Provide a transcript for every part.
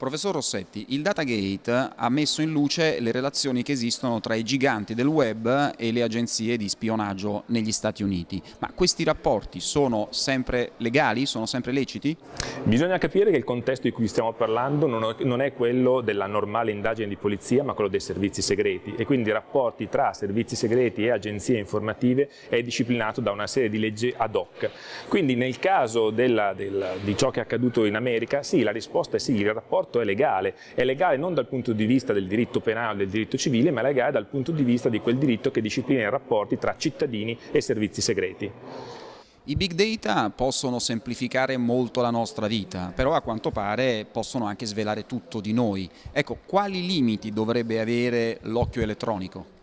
Professor Rossetti, il DataGate ha messo in luce le relazioni che esistono tra i giganti del web e le agenzie di spionaggio negli Stati Uniti, ma questi rapporti sono sempre legali? Sono sempre leciti? Bisogna capire che il contesto di cui stiamo parlando non è quello della normale indagine di polizia, ma quello dei servizi segreti, e quindi i rapporti tra servizi segreti e agenzie informative è disciplinato da una serie di leggi ad hoc. Quindi nel caso di ciò che è accaduto in America, sì, la risposta è sì, il rapporto è legale non dal punto di vista del diritto penale o del diritto civile, ma legale dal punto di vista di quel diritto che disciplina i rapporti tra cittadini e servizi segreti. I big data possono semplificare molto la nostra vita, però a quanto pare possono anche svelare tutto di noi. Ecco, quali limiti dovrebbe avere l'occhio elettronico?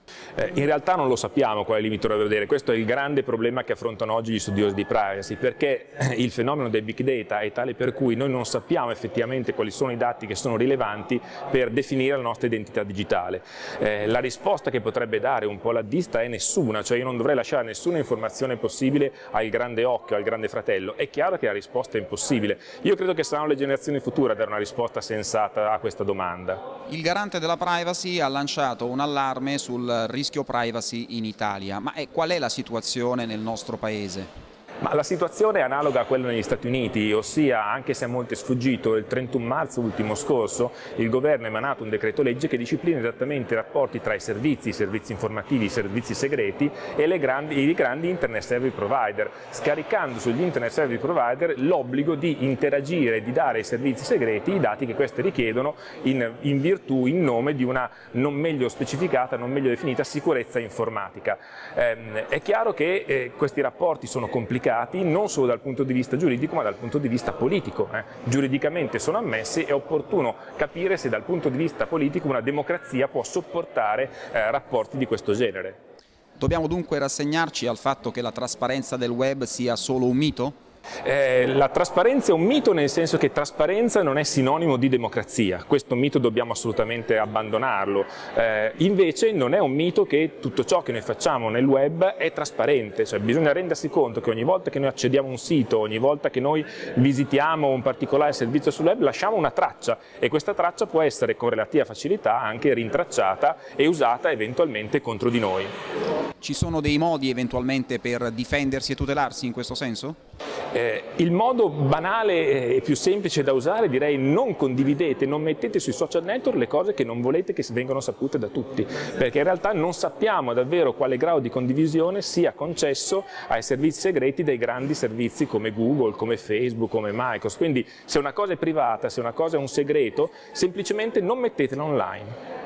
In realtà non lo sappiamo quale limite dovrebbe vedere, questo è il grande problema che affrontano oggi gli studiosi di privacy, perché il fenomeno dei big data è tale per cui noi non sappiamo effettivamente quali sono i dati che sono rilevanti per definire la nostra identità digitale. La risposta che potrebbe dare un po' l'addista è nessuna, cioè io non dovrei lasciare nessuna informazione possibile al grande occhio, al grande fratello. È chiaro che la risposta è impossibile. Io credo che saranno le generazioni future a dare una risposta sensata a questa domanda. Il garante della privacy ha lanciato un allarme sul rischio privacy in Italia, ma qual è la situazione nel nostro paese? Ma la situazione è analoga a quella negli Stati Uniti, ossia anche se a molti è sfuggito, il 31 marzo ultimo scorso il governo ha emanato un decreto legge che disciplina esattamente i rapporti tra i servizi informativi, i servizi segreti e i grandi internet service provider, scaricando sugli internet service provider l'obbligo di interagire e di dare ai servizi segreti i dati che questi richiedono in nome di una non meglio specificata, non meglio definita sicurezza informatica. È chiaro che questi rapporti sono complicati, non solo dal punto di vista giuridico ma dal punto di vista politico. Giuridicamente sono ammessi, è opportuno capire se dal punto di vista politico una democrazia può sopportare rapporti di questo genere. Dobbiamo dunque rassegnarci al fatto che la trasparenza del web sia solo un mito? La trasparenza è un mito, nel senso che trasparenza non è sinonimo di democrazia, questo mito dobbiamo assolutamente abbandonarlo, invece non è un mito che tutto ciò che noi facciamo nel web è trasparente, cioè bisogna rendersi conto che ogni volta che noi accediamo a un sito, ogni volta che noi visitiamo un particolare servizio sul web lasciamo una traccia e questa traccia può essere con relativa facilità anche rintracciata e usata eventualmente contro di noi. Ci sono dei modi eventualmente per difendersi e tutelarsi in questo senso? Il modo banale e più semplice da usare, direi, non condividete, non mettete sui social network le cose che non volete che vengano sapute da tutti, perché in realtà non sappiamo davvero quale grado di condivisione sia concesso ai servizi segreti dei grandi servizi come Google, come Facebook, come Microsoft. Quindi se una cosa è privata, se una cosa è un segreto, semplicemente non mettetela online.